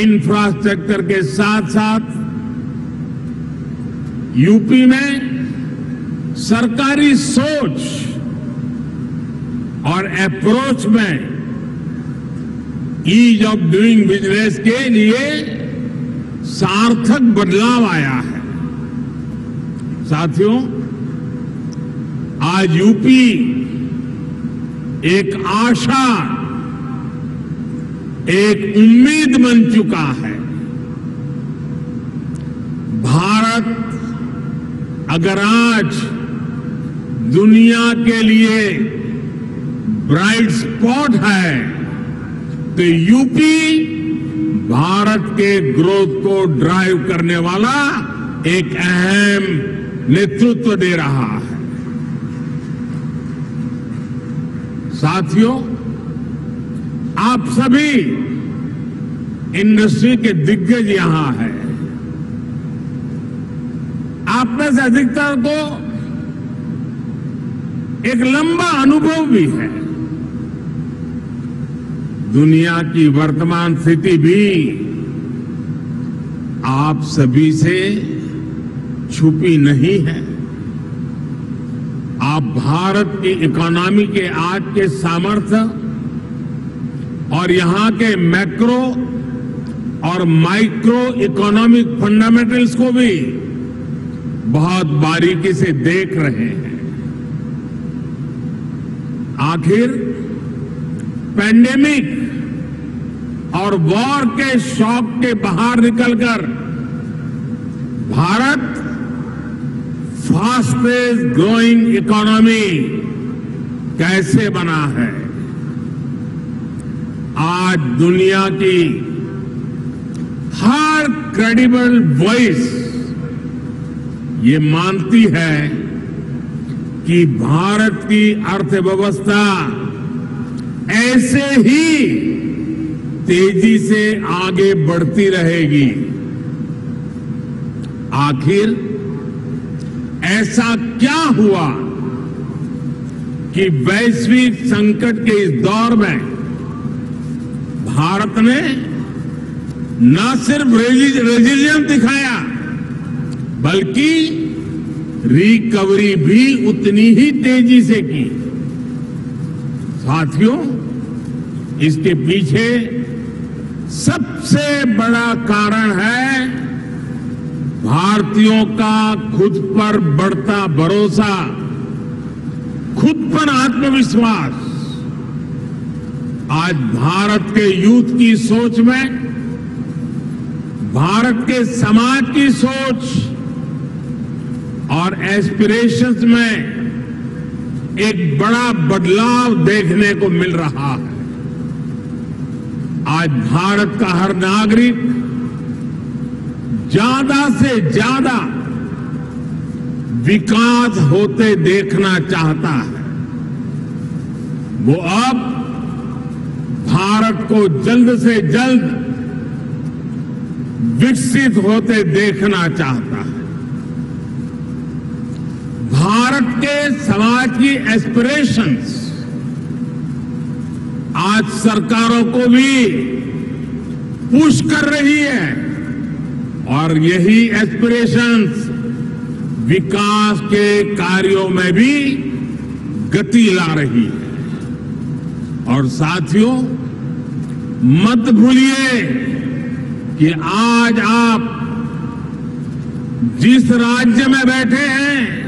इंफ्रास्ट्रक्चर के साथ साथ यूपी में सरकारी सोच और अप्रोच में ईज ऑफ डूइंग बिजनेस के लिए सार्थक बदलाव आया है। साथियों, आज यूपी एक आशा, एक उम्मीद बन चुका है। भारत अगर आज दुनिया के लिए ब्राइट स्पॉट है तो यूपी भारत के ग्रोथ को ड्राइव करने वाला एक अहम नेतृत्व दे रहा है। साथियों, आप सभी इंडस्ट्री के दिग्गज यहां हैं। आप में से अधिकतर को एक लंबा अनुभव भी है। दुनिया की वर्तमान स्थिति भी आप सभी से छुपी नहीं है। आप भारत की इकोनॉमी के आज के सामर्थ्य और यहां के मैक्रो और माइक्रो इकोनॉमिक फंडामेंटल्स को भी बहुत बारीकी से देख रहे हैं। आखिर पैंडेमिक और वॉर के शॉक के बाहर निकलकर भारत फास्टेस्ट ग्रोइंग इकोनॉमी कैसे बना है? आज दुनिया की हर क्रेडिबल वॉइस ये मानती है कि भारत की अर्थव्यवस्था ऐसे ही तेजी से आगे बढ़ती रहेगी। आखिर ऐसा क्या हुआ कि वैश्विक संकट के इस दौर में भारत ने न सिर्फ रेजिलियंस दिखाया बल्कि रिकवरी भी उतनी ही तेजी से की? साथियों, इसके पीछे सबसे बड़ा कारण है भारतीयों का खुद पर बढ़ता भरोसा, खुद पर आत्मविश्वास। आज भारत के यूथ की सोच में, भारत के समाज की सोच और एस्पिरेशंस में एक बड़ा बदलाव देखने को मिल रहा है। आज भारत का हर नागरिक ज्यादा से ज्यादा विकास होते देखना चाहता है। वो अब भारत को जल्द से जल्द विकसित होते देखना चाहता है। भारत के समाज की एस्पिरेशंस आज सरकारों को भी पुश कर रही है और यही एस्पिरेशंस विकास के कार्यों में भी गति ला रही है। और साथियों, मत भूलिए कि आज आप जिस राज्य में बैठे हैं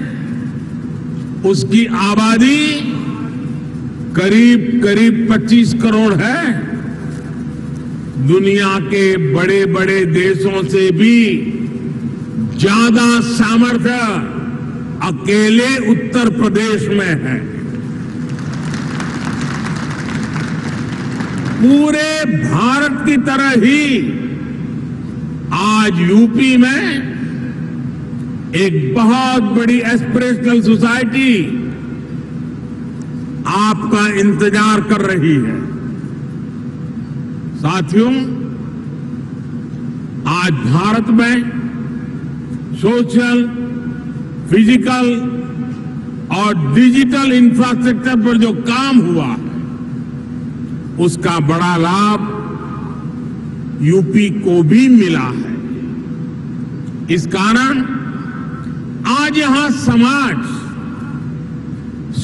उसकी आबादी करीब करीब 25 करोड़ है। दुनिया के बड़े बड़े देशों से भी ज्यादा सामर्थ्य अकेले उत्तर प्रदेश में है। पूरे भारत की तरह ही आज यूपी में एक बहुत बड़ी एस्पिरेशनल सोसाइटी आपका इंतजार कर रही है। साथियों, आज भारत में सोशल, फिजिकल और डिजिटल इंफ्रास्ट्रक्चर पर जो काम हुआ है उसका बड़ा लाभ यूपी को भी मिला है। इस कारण आज यहां समाज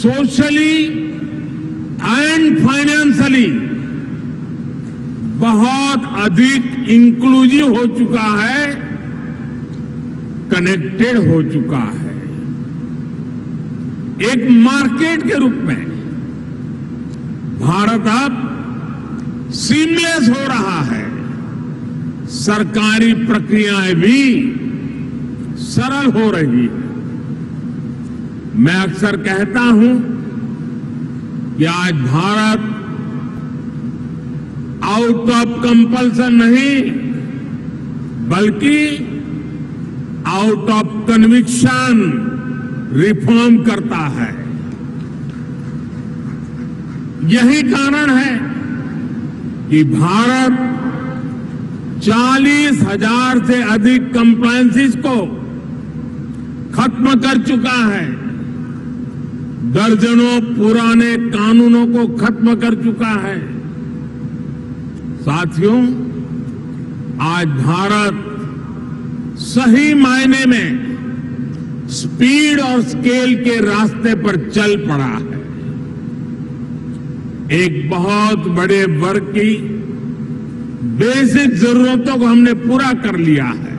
सोशली एंड फाइनेंशियली बहुत अधिक इंक्लूसिव हो चुका है, कनेक्टेड हो चुका है। एक मार्केट के रूप में भारत अब सीमलेस हो रहा है। सरकारी प्रक्रियाएं भी सरल हो रही है। मैं अक्सर कहता हूं कि आज भारत आउट ऑफ कंपल्सन नहीं बल्कि आउट ऑफ कन्विक्शन रिफॉर्म करता है। यही कारण है कि भारत 40,000 से अधिक कंप्लायंसेस को खत्म कर चुका है, दर्जनों पुराने कानूनों को खत्म कर चुका है। साथियों, आज भारत सही मायने में स्पीड और स्केल के रास्ते पर चल पड़ा है। एक बहुत बड़े वर्ग की बेसिक जरूरतों को हमने पूरा कर लिया है,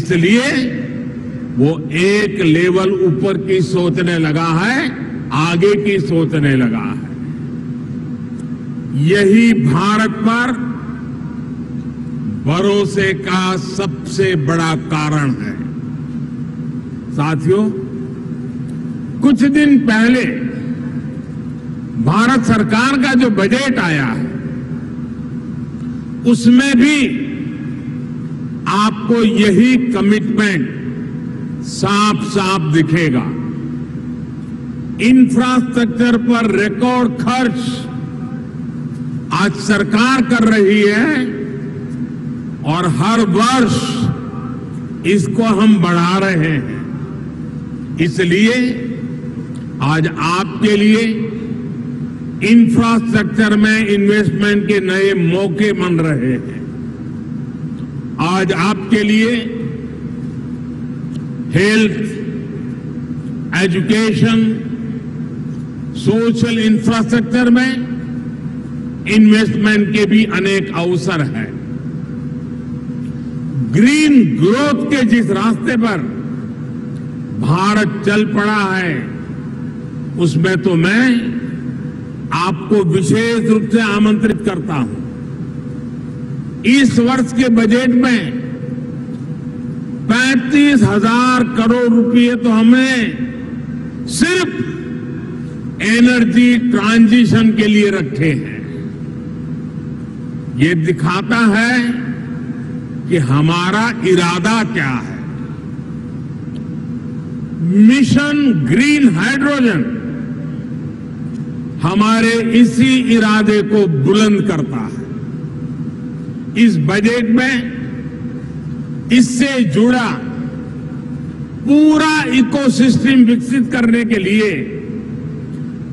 इसलिए वो एक लेवल ऊपर की सोचने लगा है, आगे की सोचने लगा है। यही भारत पर भरोसे का सबसे बड़ा कारण है। साथियों, कुछ दिन पहले भारत सरकार का जो बजट आया है उसमें भी आपको यही कमिटमेंट साफ साफ दिखेगा। इंफ्रास्ट्रक्चर पर रिकॉर्ड खर्च आज सरकार कर रही है और हर वर्ष इसको हम बढ़ा रहे हैं। इसलिए आज आपके लिए इंफ्रास्ट्रक्चर में इन्वेस्टमेंट के नए मौके बन रहे हैं। आज आपके लिए हेल्थ, एजुकेशन, सोशल इंफ्रास्ट्रक्चर में इन्वेस्टमेंट के भी अनेक अवसर हैं। ग्रीन ग्रोथ के जिस रास्ते पर भारत चल पड़ा है उसमें तो मैं आपको विशेष रूप से आमंत्रित करता हूं। इस वर्ष के बजट में 35,000 करोड़ रुपए तो हमने सिर्फ एनर्जी ट्रांजिशन के लिए रखे हैं। ये दिखाता है कि हमारा इरादा क्या है। मिशन ग्रीन हाइड्रोजन हमारे इसी इरादे को बुलंद करता है। इस बजट में इससे जुड़ा पूरा इकोसिस्टम विकसित करने के लिए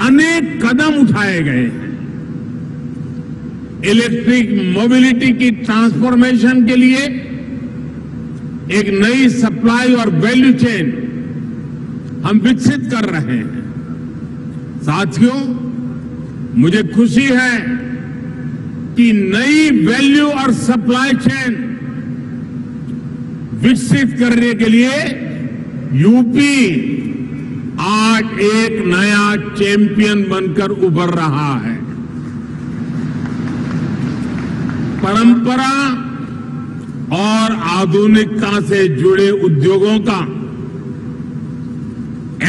अनेक कदम उठाए गए हैं। इलेक्ट्रिक मोबिलिटी की ट्रांसफॉर्मेशन के लिए एक नई सप्लाई और वैल्यू चेन हम विकसित कर रहे हैं। साथियों, मुझे खुशी है कि नई वैल्यू और सप्लाई चेन विकसित करने के लिए यूपी आज एक नया चैंपियन बनकर उभर रहा है। परंपरा और आधुनिकता से जुड़े उद्योगों का,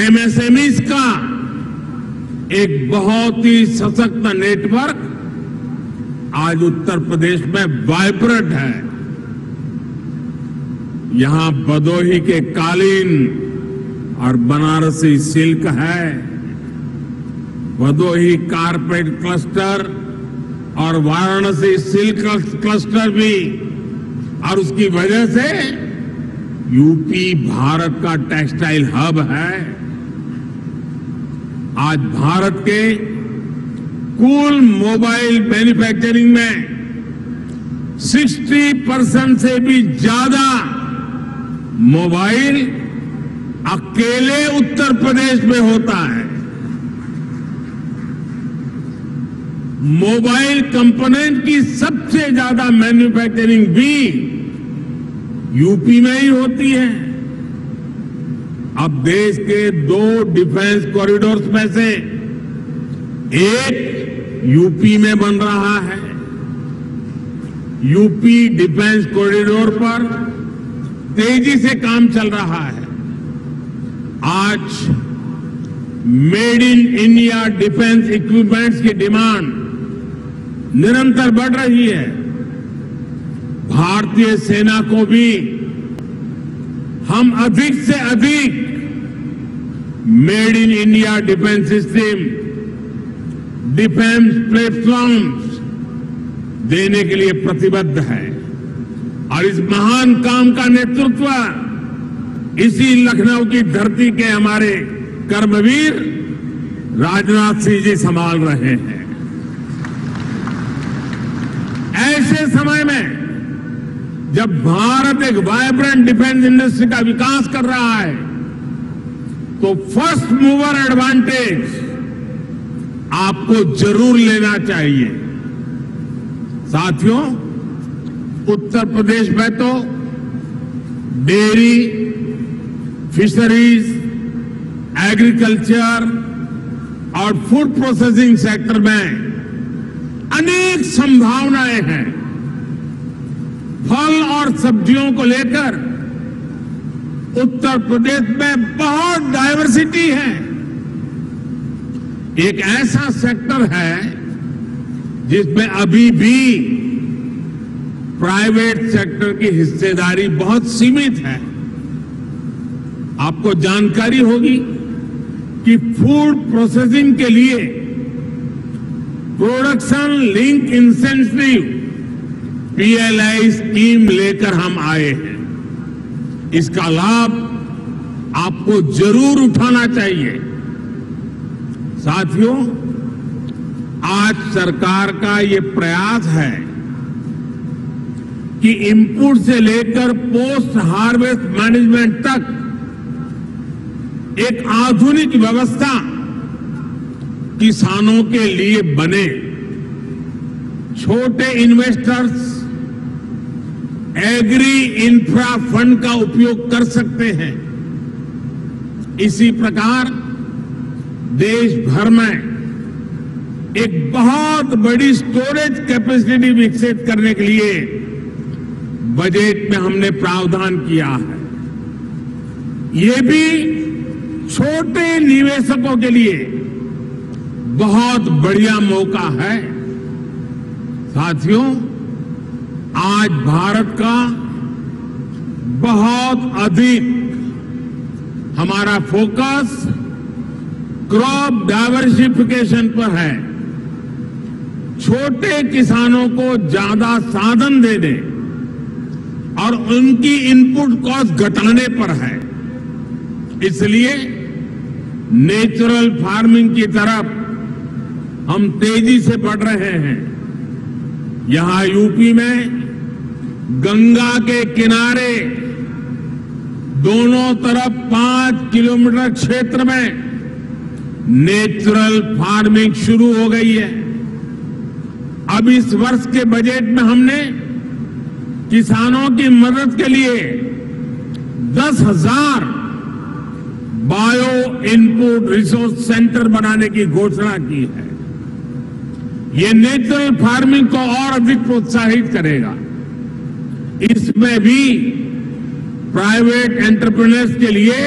एमएसएमई का एक बहुत ही सशक्त नेटवर्क आज उत्तर प्रदेश में वाइब्रेंट है। यहां भदोही के कालीन और बनारसी सिल्क है। भदोही कारपेट क्लस्टर और वाराणसी सिल्क क्लस्टर भी और उसकी वजह से यूपी भारत का टेक्सटाइल हब है। आज भारत के कुल मोबाइल मैन्युफैक्चरिंग में 60% से भी ज्यादा मोबाइल अकेले उत्तर प्रदेश में होता है। मोबाइल कंपोनेंट की सबसे ज्यादा मैन्युफैक्चरिंग भी यूपी में ही होती है। अब देश के 2 डिफेंस कॉरिडोर्स में से एक यूपी में बन रहा है। यूपी डिफेंस कॉरिडोर पर तेजी से काम चल रहा है। आज made in India defence equipments की डिमांड निरंतर बढ़ रही है। भारतीय सेना को भी हम अधिक से अधिक made in India defence system, defence platforms देने के लिए प्रतिबद्ध है। और इस महान काम का नेतृत्व इसी लखनऊ की धरती के हमारे कर्मवीर राजनाथ सिंह जी संभाल रहे हैं। ऐसे समय में जब भारत एक वाइब्रेंट डिफेंस इंडस्ट्री का विकास कर रहा है, तो फर्स्ट मूवर एडवांटेज आपको जरूर लेना चाहिए। साथियों, उत्तर प्रदेश में तो डेयरी, फिशरीज, एग्रीकल्चर और फूड प्रोसेसिंग सेक्टर में अनेक संभावनाएं हैं। फल और सब्जियों को लेकर उत्तर प्रदेश में बहुत डायवर्सिटी है। एक ऐसा सेक्टर है जिसमें अभी भी प्राइवेट सेक्टर की हिस्सेदारी बहुत सीमित है। आपको जानकारी होगी कि फूड प्रोसेसिंग के लिए production link incentive (PLI) scheme लेकर हम आए हैं। इसका लाभ आपको जरूर उठाना चाहिए। साथियों, आज सरकार का ये प्रयास है कि इनपुट से लेकर पोस्ट हार्वेस्ट मैनेजमेंट तक एक आधुनिक व्यवस्था किसानों के लिए बने। छोटे इन्वेस्टर्स एग्री इंफ्रा फंड का उपयोग कर सकते हैं। इसी प्रकार देश भर में एक बहुत बड़ी स्टोरेज कैपेसिटी विकसित करने के लिए बजट में हमने प्रावधान किया है। ये भी छोटे निवेशकों के लिए बहुत बढ़िया मौका है। साथियों, आज भारत का बहुत अधिक हमारा फोकस क्रॉप डाइवर्सिफिकेशन पर है। छोटे किसानों को ज्यादा साधन देने और उनकी इनपुट कॉस्ट घटाने पर है। इसलिए नेचुरल फार्मिंग की तरफ हम तेजी से बढ़ रहे हैं। यहां यूपी में गंगा के किनारे दोनों तरफ 5 किलोमीटर क्षेत्र में नेचुरल फार्मिंग शुरू हो गई है। अब इस वर्ष के बजट में हमने किसानों की मदद के लिए 10,000 बायो इनपुट रिसोर्स सेंटर बनाने की घोषणा की है। ये नेचुरल फार्मिंग को और अधिक प्रोत्साहित करेगा। इसमें भी प्राइवेट एंटरप्रेन्योर्स के लिए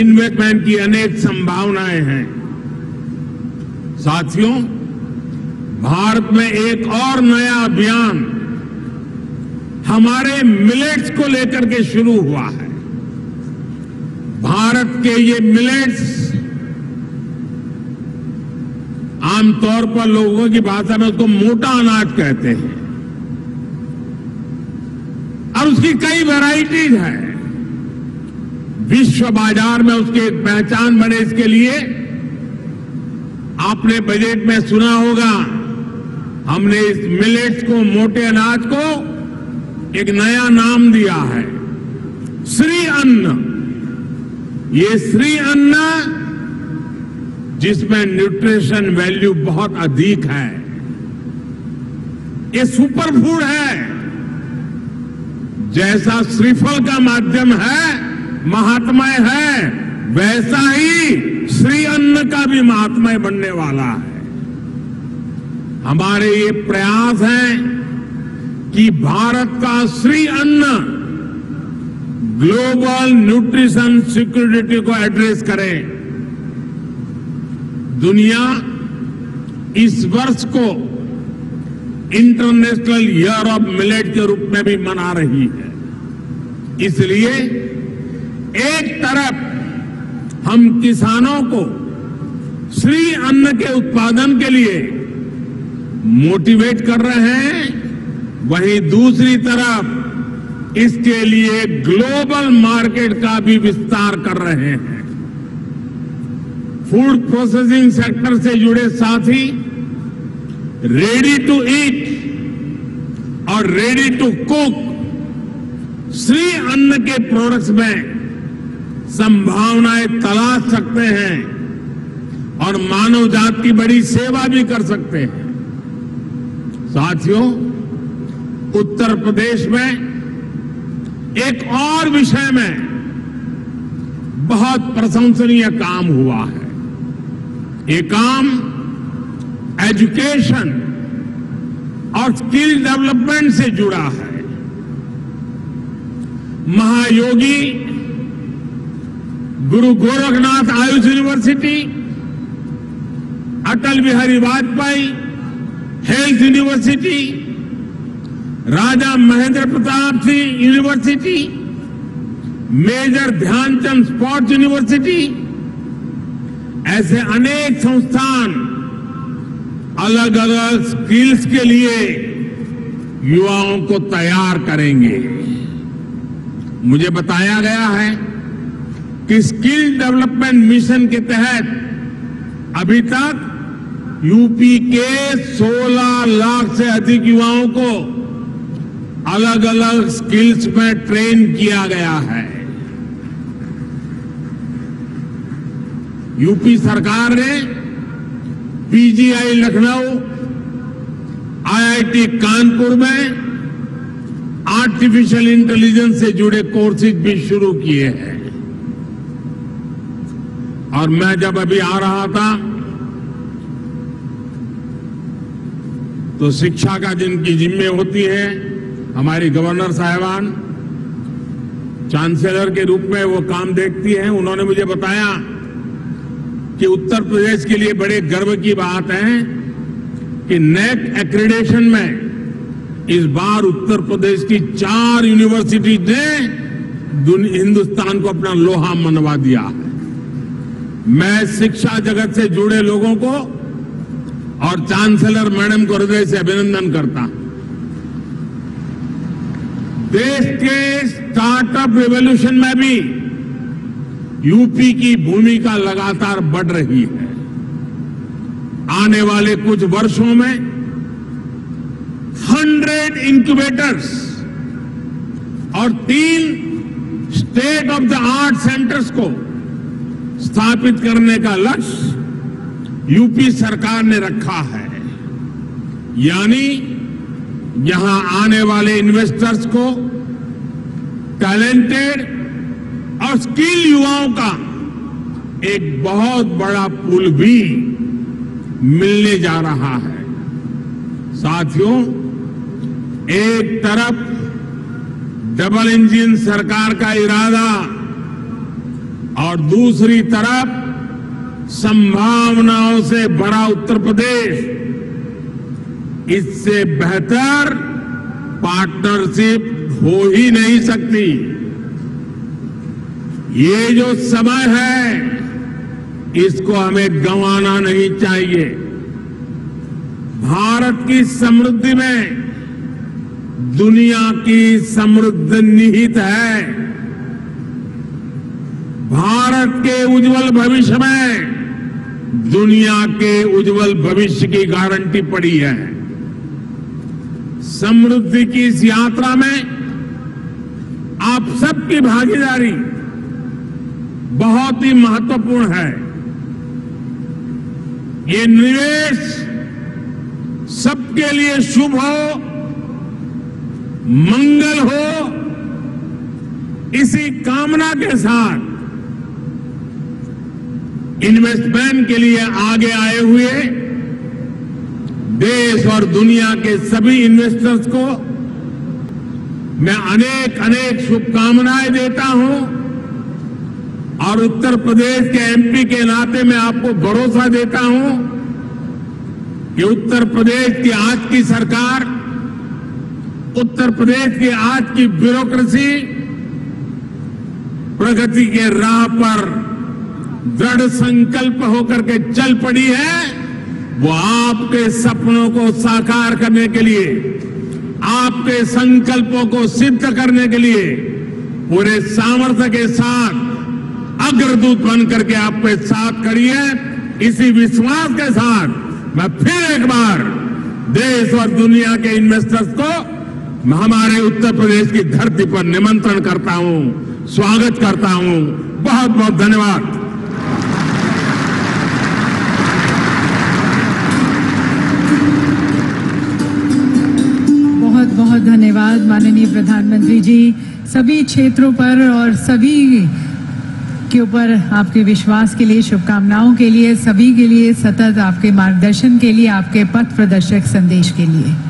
इन्वेस्टमेंट की अनेक संभावनाएं हैं। साथियों, भारत में एक और नया अभियान हमारे मिलेट्स को लेकर के शुरू हुआ है। भारत के ये मिलेट्स आमतौर पर लोगों की भाषा में उसको मोटा अनाज कहते हैं। और उसकी कई वैरायटीज हैं। विश्व बाजार में उसकी पहचान बने, इसके लिए आपने बजट में सुना होगा, हमने इस मिलेट्स को, मोटे अनाज को, एक नया नाम दिया है, श्री अन्न। ये श्री अन्न जिसमें न्यूट्रिशन वैल्यू बहुत अधिक है, ये सुपर फूड है। जैसा श्रीफल का माध्यम है, महात्म्य है, वैसा ही श्री अन्न का भी महात्म्य बनने वाला है। हमारे ये प्रयास हैं कि भारत का श्री अन्न ग्लोबल न्यूट्रिशन सिक्योरिटी को एड्रेस करें। दुनिया इस वर्ष को इंटरनेशनल ईयर ऑफ मिलेट के रूप में भी मना रही है। इसलिए एक तरफ हम किसानों को श्री अन्न के उत्पादन के लिए मोटिवेट कर रहे हैं, वहीं दूसरी तरफ इसके लिए ग्लोबल मार्केट का भी विस्तार कर रहे हैं। फूड प्रोसेसिंग सेक्टर से जुड़े साथी रेडी टू ईट और रेडी टू कुक श्री अन्न के प्रोडक्ट्स में संभावनाएं तलाश सकते हैं और मानव जाति की बड़ी सेवा भी कर सकते हैं। साथियों, उत्तर प्रदेश में एक और विषय में बहुत प्रशंसनीय काम हुआ है। ये काम एजुकेशन और स्किल डेवलपमेंट से जुड़ा है। Mahayogi Guru Gorakhnath Ayush university, Atal Bihari Vajpayee health university, Raja Mahendra Pratap Singh university, major Dhyan Chand sports university, ऐसे अनेक संस्थान अलग अलग स्किल्स के लिए युवाओं को तैयार करेंगे। मुझे बताया गया है कि स्किल डेवलपमेंट मिशन के तहत अभी तक यूपी के 16 लाख से अधिक युवाओं को अलग अलग स्किल्स में ट्रेन किया गया है। यूपी सरकार ने पीजीआई लखनऊ, आईआईटी कानपुर में आर्टिफिशियल इंटेलिजेंस से जुड़े कोर्सेज भी शुरू किए हैं। और मैं जब अभी आ रहा था तो शिक्षा का जिनकी जिम्मे होती है, हमारी गवर्नर साहिबान चांसलर के रूप में वो काम देखती हैं, उन्होंने मुझे बताया कि उत्तर प्रदेश के लिए बड़े गर्व की बात है कि नेक एक्रेडिटेशन में इस बार उत्तर प्रदेश की 4 यूनिवर्सिटीज ने हिंदुस्तान को अपना लोहा मनवा दिया है। मैं शिक्षा जगत से जुड़े लोगों को और चांसलर मैडम को हृदय से अभिनंदन करता हूं। देश के स्टार्टअप रेवोल्यूशन में भी यूपी की भूमिका लगातार बढ़ रही है। आने वाले कुछ वर्षों में 100 इंक्यूबेटर्स और 3 state of the art centres को स्थापित करने का लक्ष्य यूपी सरकार ने रखा है। यानी यहां आने वाले इन्वेस्टर्स को टैलेंटेड और स्किल युवाओं का एक बहुत बड़ा पूल भी मिलने जा रहा है। साथियों, एक तरफ डबल इंजन सरकार का इरादा और दूसरी तरफ संभावनाओं से भरा उत्तर प्रदेश, इससे बेहतर पार्टनरशिप हो ही नहीं सकती। ये जो समय है इसको हमें गंवाना नहीं चाहिए। भारत की समृद्धि में दुनिया की समृद्धि निहित है। भारत के उज्जवल भविष्य में दुनिया के उज्जवल भविष्य की गारंटी पड़ी है। समृद्धि की इस यात्रा में आप सबकी भागीदारी बहुत ही महत्वपूर्ण है। ये निवेश सबके लिए शुभ हो, मंगल हो, इसी कामना के साथ इन्वेस्टमेंट के लिए आगे आए हुए देश और दुनिया के सभी इन्वेस्टर्स को मैं अनेक अनेक शुभकामनाएं देता हूं और उत्तर प्रदेश के एमपी के नाते मैं आपको भरोसा देता हूं कि उत्तर प्रदेश की आज की सरकार, उत्तर प्रदेश की आज की ब्यूरोक्रेसी प्रगति के राह पर दृढ़ संकल्प होकर के चल पड़ी है। वो आपके सपनों को साकार करने के लिए, आपके संकल्पों को सिद्ध करने के लिए पूरे सामर्थ्य के साथ अग्रदूत बनकर के आपके साथ खड़ी है। इसी विश्वास के साथ मैं फिर एक बार देश और दुनिया के इन्वेस्टर्स को हमारे उत्तर प्रदेश की धरती पर निमंत्रण करता हूं, स्वागत करता हूं। बहुत बहुत धन्यवाद। बहुत बहुत धन्यवाद माननीय प्रधानमंत्री जी। सभी क्षेत्रों पर और सभी के ऊपर आपके विश्वास के लिए, शुभकामनाओं के लिए, सभी के लिए, सतत आपके मार्गदर्शन के लिए, आपके पथ प्रदर्शक संदेश के लिए।